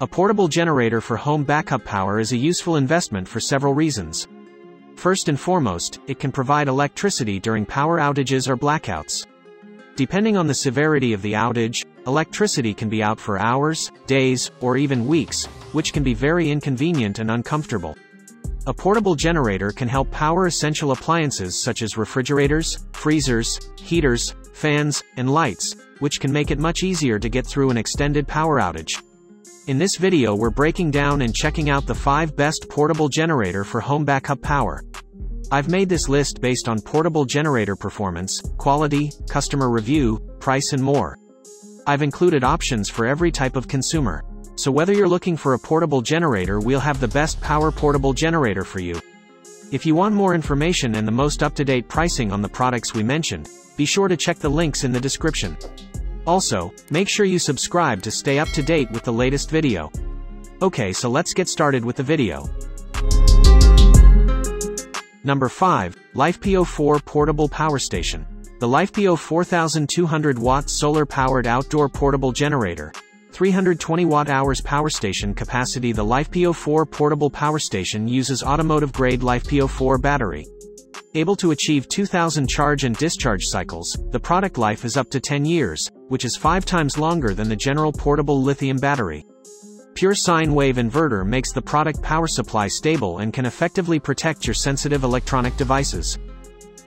A portable generator for home backup power is a useful investment for several reasons. First and foremost, it can provide electricity during power outages or blackouts. Depending on the severity of the outage, electricity can be out for hours, days, or even weeks, which can be very inconvenient and uncomfortable. A portable generator can help power essential appliances such as refrigerators, freezers, heaters, fans, and lights, which can make it much easier to get through an extended power outage. In this video we're breaking down and checking out the 5 best portable generator for home backup power. I've made this list based on portable generator performance, quality, customer review, price and more. I've included options for every type of consumer. So whether you're looking for a portable generator, we'll have the best power portable generator for you. If you want more information and the most up-to-date pricing on the products we mentioned, be sure to check the links in the description. Also, make sure you subscribe to stay up to date with the latest video. Okay, so let's get started with the video. Number 5, LifePO4 Portable Power Station. The LifePO4 4200-watt solar-powered outdoor portable generator, 320 watt-hours power station capacity. The LifePO4 portable power station uses automotive-grade LifePO4 battery. Able to achieve 2,000 charge and discharge cycles, the product life is up to 10 years, which is 5 times longer than the general portable lithium battery. Pure sine wave inverter makes the product power supply stable and can effectively protect your sensitive electronic devices.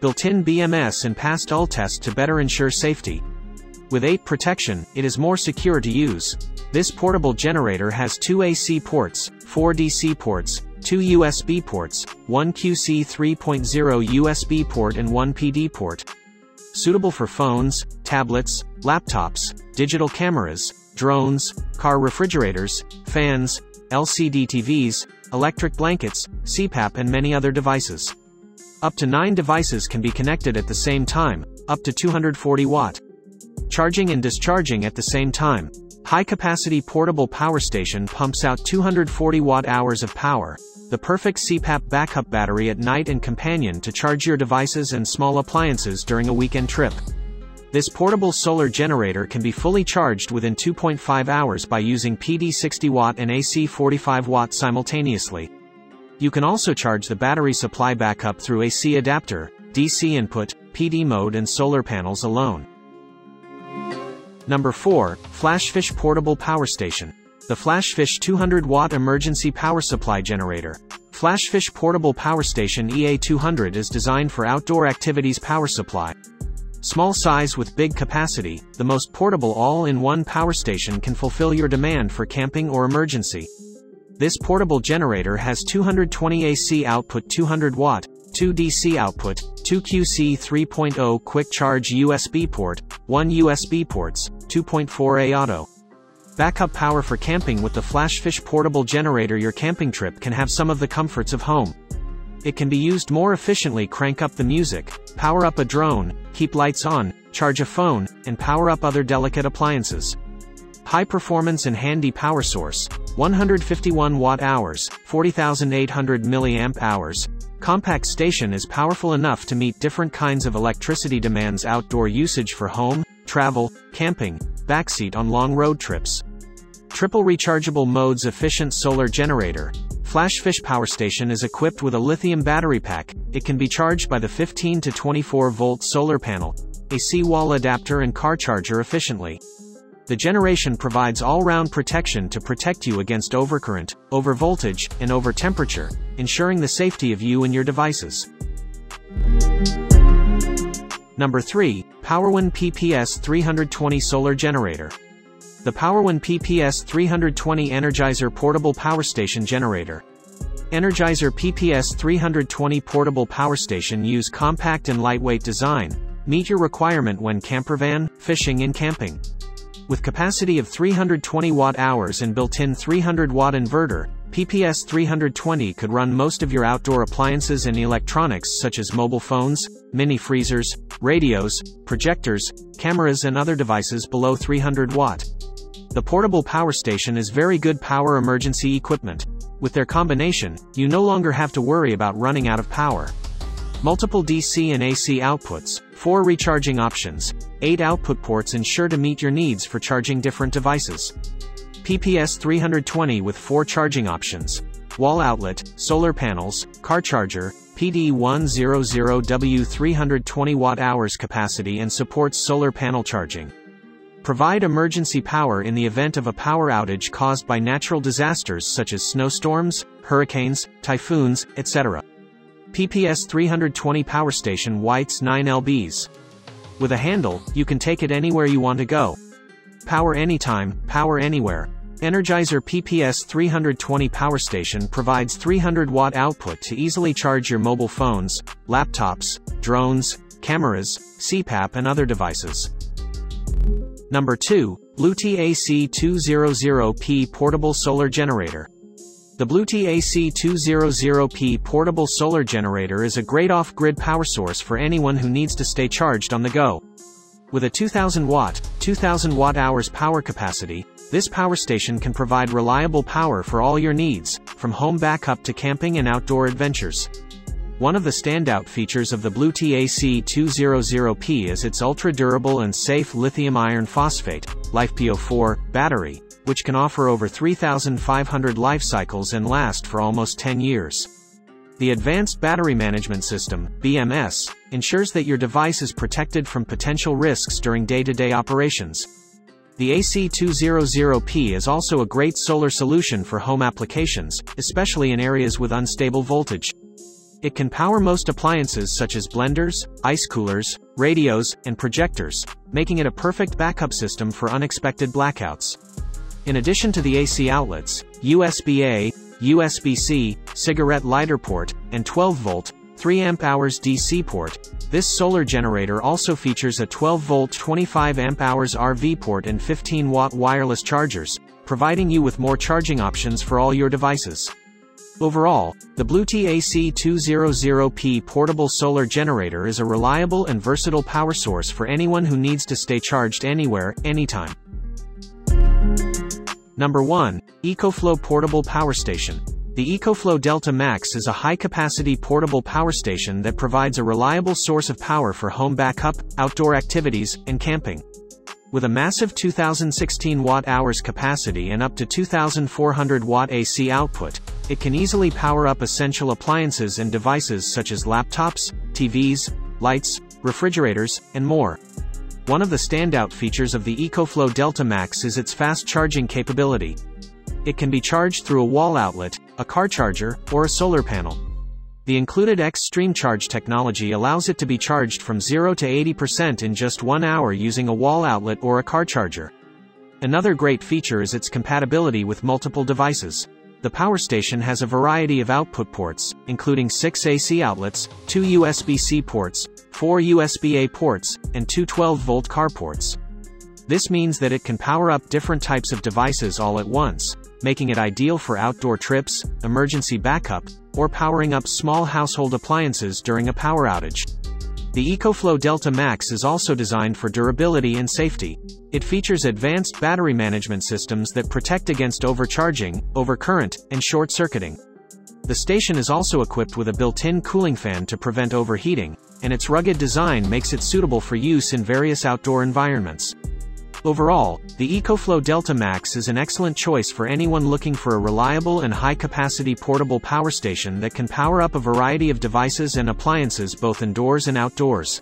Built-in BMS and passed all tests to better ensure safety. With 8 protection, it is more secure to use. This portable generator has 2 AC ports, 4 DC ports, 2 USB ports, 1 QC 3.0 USB port and 1 PD port. Suitable for phones, tablets, laptops, digital cameras, drones, car refrigerators, fans, LCD TVs, electric blankets, CPAP and many other devices. Up to 9 devices can be connected at the same time, up to 240 watt. Charging and discharging at the same time. High-capacity portable power station pumps out 240 watt-hours of power, the perfect CPAP backup battery at night and companion to charge your devices and small appliances during a weekend trip. This portable solar generator can be fully charged within 2.5 hours by using PD 60 watt and AC 45 watt simultaneously. You can also charge the battery supply backup through AC adapter, DC input, PD mode and solar panels alone. Number 4, Flashfish Portable Power Station. The Flashfish 200-watt emergency power supply generator, Flashfish Portable Power Station EA200, is designed for outdoor activities power supply. Small size with big capacity, the most portable all-in-one power station can fulfill your demand for camping or emergency. This portable generator has 220 AC output 200 watt, 2 DC output, 2 QC 3.0 quick charge USB port, 1 USB ports, 2.4A auto. Backup power for camping. With the Flashfish portable generator, your camping trip can have some of the comforts of home. It can be used more efficiently. Crank up the music, power up a drone, keep lights on, charge a phone, and power up other delicate appliances. High performance and handy power source, 151 watt-hours, 40,800 mAh. Compact station is powerful enough to meet different kinds of electricity demands. Outdoor usage for home, travel, camping, backseat on long road trips. Triple rechargeable modes. Efficient solar generator, Flashfish power station is equipped with a lithium battery pack. It can be charged by the 15 to 24 volt solar panel, AC wall adapter and car charger efficiently. The generation provides all-round protection to protect you against overcurrent, overvoltage, and overtemperature, ensuring the safety of you and your devices. Number 3, Powerwin PPS-320 Solar Generator. The Powerwin PPS-320 Energizer Portable Power Station Generator. Energizer PPS-320 Portable Power Station use compact and lightweight design, meet your requirement when campervan, fishing and camping. With capacity of 320 watt-hours and built-in 300-watt inverter, PPS-320 could run most of your outdoor appliances and electronics such as mobile phones, mini freezers, radios, projectors, cameras and other devices below 300 watt. The portable power station is very good power emergency equipment. With their combination, you no longer have to worry about running out of power. Multiple DC and AC outputs, 4 recharging options, 8 output ports ensure to meet your needs for charging different devices. PPS-320 with 4 charging options: wall outlet, solar panels, car charger, PD100W 320 Wh capacity, and supports solar panel charging. Provide emergency power in the event of a power outage caused by natural disasters such as snowstorms, hurricanes, typhoons, etc. PPS-320 Power Station Whites 9 lbs. With a handle, you can take it anywhere you want to go. Power anytime, power anywhere. Energizer PPS-320 Power Station provides 300-watt output to easily charge your mobile phones, laptops, drones, cameras, CPAP and other devices. Number 2, Bluetti AC200P Portable Solar Generator. The Bluetti AC200P Portable Solar Generator is a great off-grid power source for anyone who needs to stay charged on the go. With a 2,000 watt-hours power capacity, this power station can provide reliable power for all your needs, from home backup to camping and outdoor adventures. One of the standout features of the Bluetti AC200P is its ultra-durable and safe lithium iron phosphate LifePO4 battery, which can offer over 3,500 life cycles and last for almost 10 years. The Advanced Battery Management System (BMS) ensures that your device is protected from potential risks during day-to-day operations. The AC200P is also a great solar solution for home applications, especially in areas with unstable voltage. It can power most appliances such as blenders, ice coolers, radios, and projectors, making it a perfect backup system for unexpected blackouts. In addition to the AC outlets, USB-A, USB-C, cigarette lighter port, and 12-volt, 3Ah DC port, this solar generator also features a 12-volt 25Ah RV port and 15-watt wireless chargers, providing you with more charging options for all your devices. Overall, the Bluetti AC200P portable solar generator is a reliable and versatile power source for anyone who needs to stay charged anywhere, anytime. Number 1, Ecoflow Portable Power Station. The Ecoflow Delta Max is a high-capacity portable power station that provides a reliable source of power for home backup, outdoor activities, and camping. With a massive 2,016 watt-hours capacity and up to 2,400 watt AC output, it can easily power up essential appliances and devices such as laptops, TVs, lights, refrigerators, and more. One of the standout features of the Ecoflow Delta Max is its fast charging capability. It can be charged through a wall outlet, a car charger, or a solar panel. The included X-Stream charge technology allows it to be charged from 0 to 80% in just 1 hour using a wall outlet or a car charger. Another great feature is its compatibility with multiple devices. The power station has a variety of output ports, including 6 AC outlets, 2 USB-C ports, 4 USB-A ports, and 2 12-volt car ports. This means that it can power up different types of devices all at once, making it ideal for outdoor trips, emergency backup, or powering up small household appliances during a power outage. The Ecoflow Delta Max is also designed for durability and safety. It features advanced battery management systems that protect against overcharging, overcurrent, and short-circuiting. The station is also equipped with a built-in cooling fan to prevent overheating, and its rugged design makes it suitable for use in various outdoor environments. Overall, the Ecoflow Delta Max is an excellent choice for anyone looking for a reliable and high-capacity portable power station that can power up a variety of devices and appliances both indoors and outdoors.